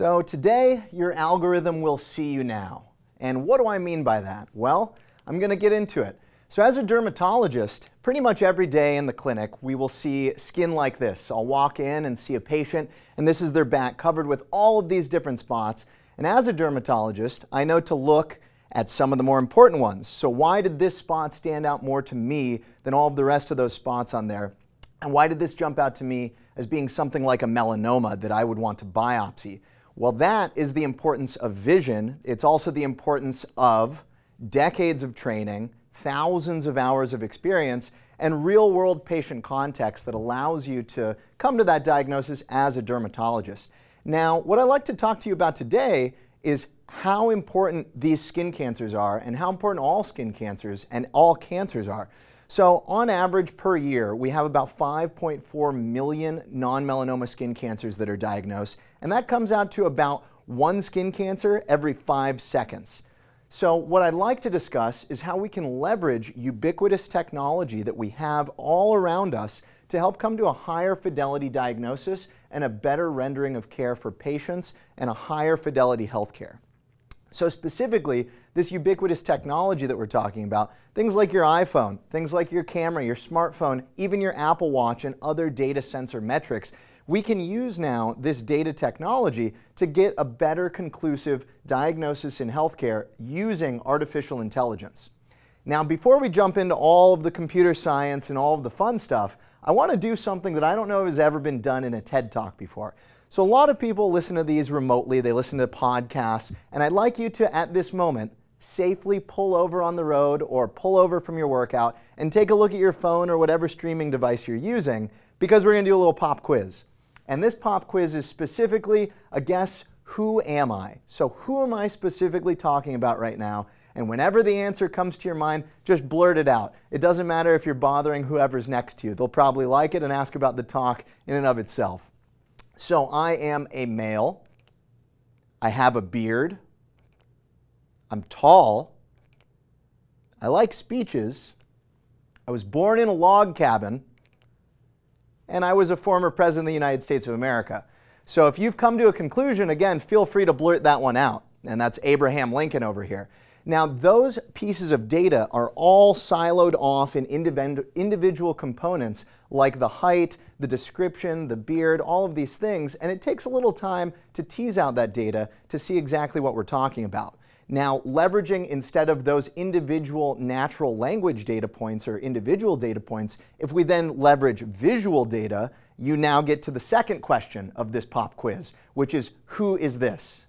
So today, your algorithm will see you now. And what do I mean by that? Well, I'm going to get into it. So as a dermatologist, pretty much every day in the clinic, we will see skin like this. I'll walk in and see a patient, and this is their back covered with all of these different spots. And as a dermatologist, I know to look at some of the more important ones. So why did this spot stand out more to me than all of the rest of those spots on there? And why did this jump out to me as being something like a melanoma that I would want to biopsy? Well, that is the importance of vision. It's also the importance of decades of training, thousands of hours of experience, and real-world patient context that allows you to come to that diagnosis as a dermatologist. Now, what I'd like to talk to you about today is how important these skin cancers are and how important all skin cancers and all cancers are. So on average per year, we have about 5.4 million non-melanoma skin cancers that are diagnosed, and that comes out to about one skin cancer every 5 seconds. So what I'd like to discuss is how we can leverage ubiquitous technology that we have all around us to help come to a higher fidelity diagnosis and a better rendering of care for patients and a higher fidelity healthcare. So specifically, this ubiquitous technology that we're talking about, things like your iPhone, things like your camera, your smartphone, even your Apple Watch and other data sensor metrics, we can use now this data technology to get a better conclusive diagnosis in healthcare using artificial intelligence. Now, before we jump into all of the computer science and all of the fun stuff, I want to do something that I don't know has ever been done in a TED Talk before. So a lot of people listen to these remotely, they listen to podcasts, and I'd like you to, at this moment, safely pull over on the road or pull over from your workout and take a look at your phone or whatever streaming device you're using, because we're going to do a little pop quiz. And this pop quiz is specifically a guess, who am I? So who am I specifically talking about right now? And whenever the answer comes to your mind, just blurt it out. It doesn't matter if you're bothering whoever's next to you. They'll probably like it and ask about the talk in and of itself. So I am a male, I have a beard, I'm tall, I like speeches, I was born in a log cabin, and I was a former president of the United States of America. So if you've come to a conclusion, again, feel free to blurt that one out. And that's Abraham Lincoln over here. Now, those pieces of data are all siloed off in individual components like the height, the description, the beard, all of these things, and it takes a little time to tease out that data to see exactly what we're talking about. Now, leveraging instead of those individual natural language data points or individual data points, if we then leverage visual data, you now get to the second question of this pop quiz, which is, who is this?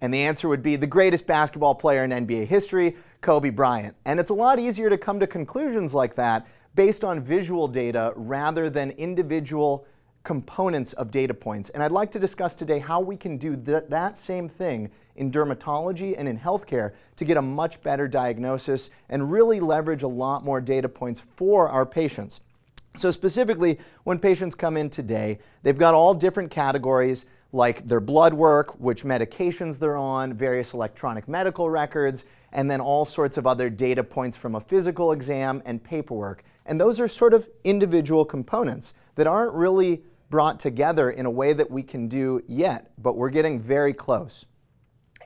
And the answer would be the greatest basketball player in NBA history, Kobe Bryant. And it's a lot easier to come to conclusions like that based on visual data rather than individual components of data points. And I'd like to discuss today how we can do that same thing in dermatology and in healthcare to get a much better diagnosis and really leverage a lot more data points for our patients. So specifically, when patients come in today, they've got all different categories, like their blood work, which medications they're on, various electronic medical records, and then all sorts of other data points from a physical exam and paperwork. And those are sort of individual components that aren't really brought together in a way that we can do yet, but we're getting very close.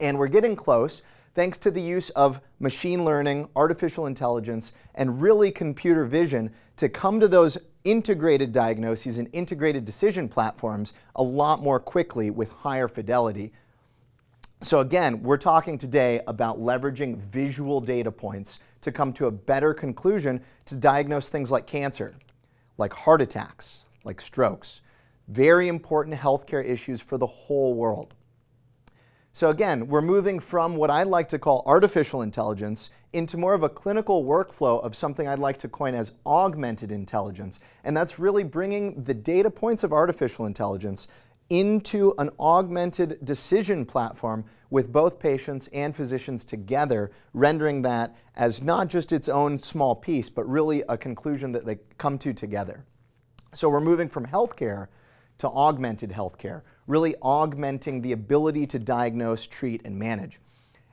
And we're getting close thanks to the use of machine learning, artificial intelligence, and really computer vision to come to those integrated diagnoses and integrated decision platforms a lot more quickly with higher fidelity. So again, we're talking today about leveraging visual data points to come to a better conclusion to diagnose things like cancer, like heart attacks, like strokes, very important healthcare issues for the whole world. So again, we're moving from what I like to call artificial intelligence into more of a clinical workflow of something I'd like to coin as augmented intelligence. And that's really bringing the data points of artificial intelligence into an augmented decision platform with both patients and physicians together, rendering that as not just its own small piece, but really a conclusion that they come to together. So we're moving from healthcare to augmented healthcare, really augmenting the ability to diagnose, treat, and manage.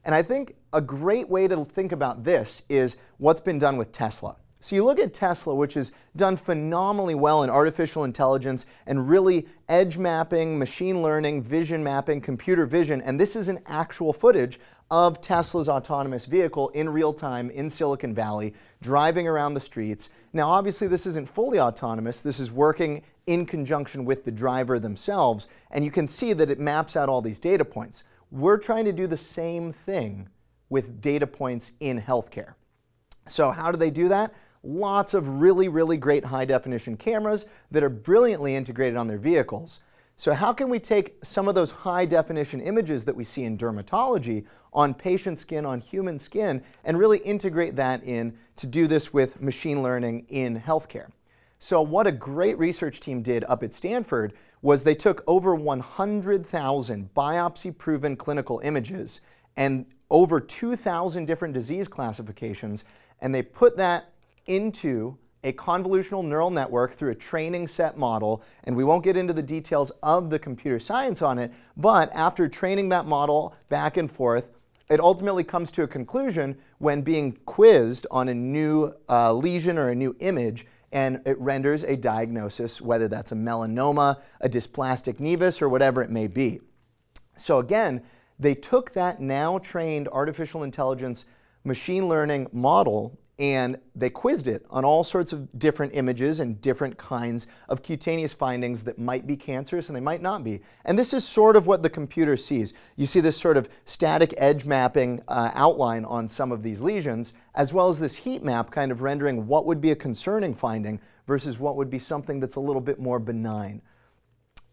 And I think a great way to think about this is what's been done with Tesla. So you look at Tesla, which has done phenomenally well in artificial intelligence and really edge mapping, machine learning, vision mapping, computer vision, and this is an actual footage of Tesla's autonomous vehicle in real time in Silicon Valley, driving around the streets. Now obviously this isn't fully autonomous, this is working in conjunction with the driver themselves, and you can see that it maps out all these data points. We're trying to do the same thing with data points in healthcare. So how do they do that? Lots of really, really great high-definition cameras that are brilliantly integrated on their vehicles. So how can we take some of those high-definition images that we see in dermatology on patient skin, on human skin, and really integrate that in to do this with machine learning in healthcare? So what a great research team did up at Stanford was they took over 100,000 biopsy-proven clinical images and over 2,000 different disease classifications, and they put that into a convolutional neural network through a training set model, and we won't get into the details of the computer science on it, but after training that model back and forth, it ultimately comes to a conclusion when being quizzed on a new lesion or a new image, and it renders a diagnosis, whether that's a melanoma, a dysplastic nevus, or whatever it may be. So again, they took that now trained artificial intelligence machine learning model and they quizzed it on all sorts of different images and different kinds of cutaneous findings that might be cancerous and they might not be. And this is sort of what the computer sees. You see this sort of static edge mapping outline on some of these lesions, as well as this heat map kind of rendering what would be a concerning finding versus what would be something that's a little bit more benign.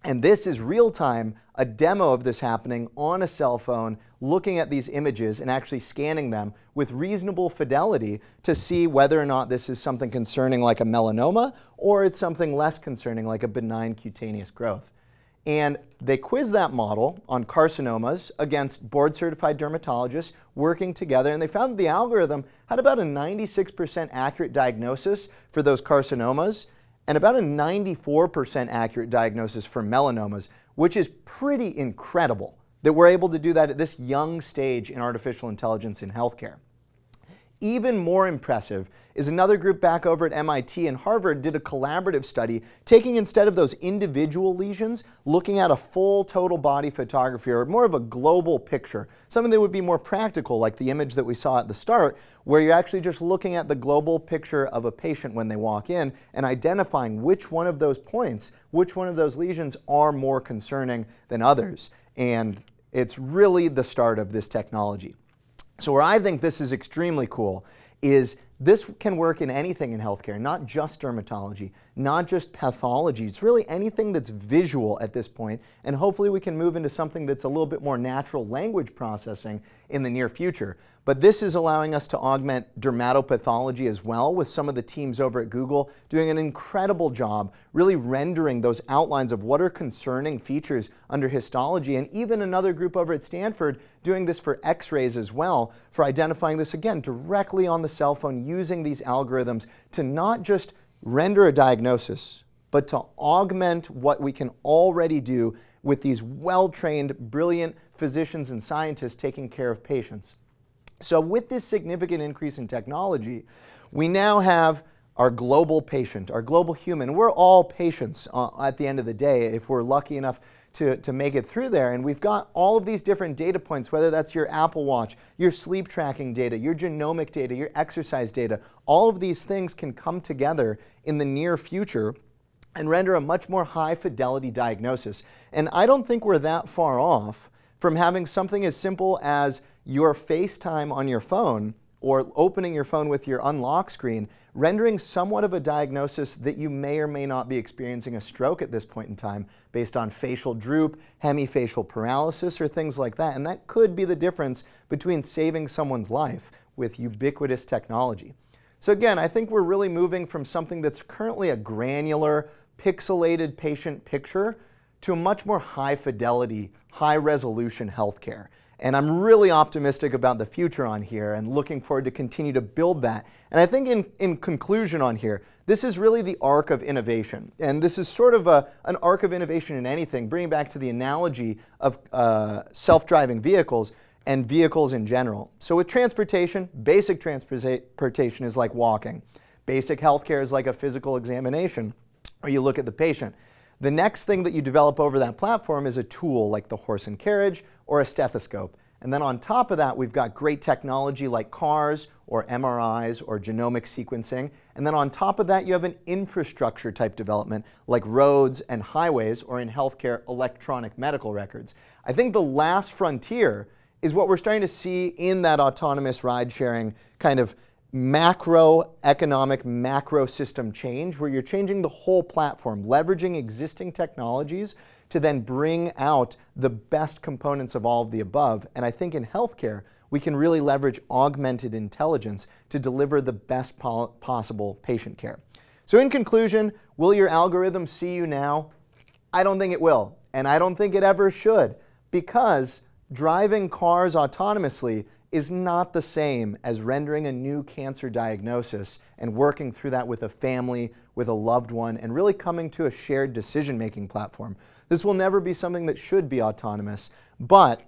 And this is real time, a demo of this happening on a cell phone, looking at these images and actually scanning them with reasonable fidelity to see whether or not this is something concerning like a melanoma or it's something less concerning like a benign cutaneous growth. And they quizzed that model on carcinomas against board-certified dermatologists working together, and they found that the algorithm had about a 96% accurate diagnosis for those carcinomas, and about a 94% accurate diagnosis for melanomas, which is pretty incredible that we're able to do that at this young stage in artificial intelligence in healthcare. Even more impressive is another group back over at MIT and Harvard did a collaborative study taking, instead of those individual lesions, looking at a full total body photography or more of a global picture, something that would be more practical like the image that we saw at the start where you're actually just looking at the global picture of a patient when they walk in and identifying which one of those points, which one of those lesions are more concerning than others. And it's really the start of this technology. So where I think this is extremely cool is this can work in anything in healthcare, not just dermatology, not just pathology. It's really anything that's visual at this point, and hopefully we can move into something that's a little bit more natural language processing in the near future. But this is allowing us to augment dermatopathology as well, with some of the teams over at Google doing an incredible job really rendering those outlines of what are concerning features under histology, and even another group over at Stanford doing this for x-rays as well, for identifying this again directly on the cell phone using these algorithms to not just render a diagnosis, but to augment what we can already do with these well-trained, brilliant physicians and scientists taking care of patients. So with this significant increase in technology, we now have our global patient, our global human. We're all patients at the end of the day if we're lucky enough to make it through there. And we've got all of these different data points, whether that's your Apple Watch, your sleep tracking data, your genomic data, your exercise data. All of these things can come together in the near future and render a much more high fidelity diagnosis. And I don't think we're that far off from having something as simple as your FaceTime on your phone or opening your phone with your unlock screen, rendering somewhat of a diagnosis that you may or may not be experiencing a stroke at this point in time based on facial droop, hemifacial paralysis, or things like that. And that could be the difference between saving someone's life with ubiquitous technology. So again, I think we're really moving from something that's currently a granular, pixelated patient picture to a much more high fidelity, high resolution healthcare. And I'm really optimistic about the future on here and looking forward to continue to build that. And I think in conclusion on here, this is really the arc of innovation. And this is sort of an arc of innovation in anything, bringing back to the analogy of self-driving vehicles and vehicles in general. So with transportation, basic transportation is like walking. Basic healthcare is like a physical examination where you look at the patient. The next thing that you develop over that platform is a tool like the horse and carriage or a stethoscope. And then on top of that, we've got great technology like cars or MRIs or genomic sequencing. And then on top of that, you have an infrastructure type development like roads and highways, or in healthcare, electronic medical records. I think the last frontier is what we're starting to see in that autonomous ride-sharing kind of macroeconomic, macro system change, where you're changing the whole platform, leveraging existing technologies to then bring out the best components of all of the above. And I think in healthcare, we can really leverage augmented intelligence to deliver the best possible patient care. So in conclusion, will your algorithm see you now? I don't think it will, and I don't think it ever should, because driving cars autonomously is not the same as rendering a new cancer diagnosis and working through that with a family, with a loved one, and really coming to a shared decision-making platform. This will never be something that should be autonomous, but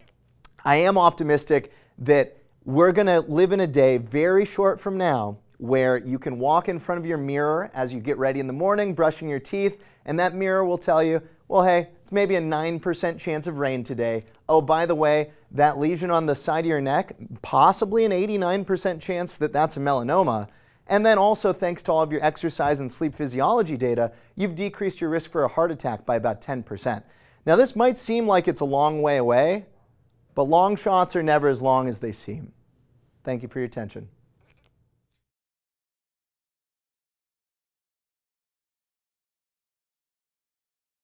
I am optimistic that we're going to live in a day very short from now where you can walk in front of your mirror as you get ready in the morning, brushing your teeth, and that mirror will tell you, well, hey, it's maybe a 9% chance of rain today. Oh, by the way, that lesion on the side of your neck, possibly an 89% chance that that's a melanoma. And then also, thanks to all of your exercise and sleep physiology data, you've decreased your risk for a heart attack by about 10%. Now, this might seem like it's a long way away, but long shots are never as long as they seem. Thank you for your attention.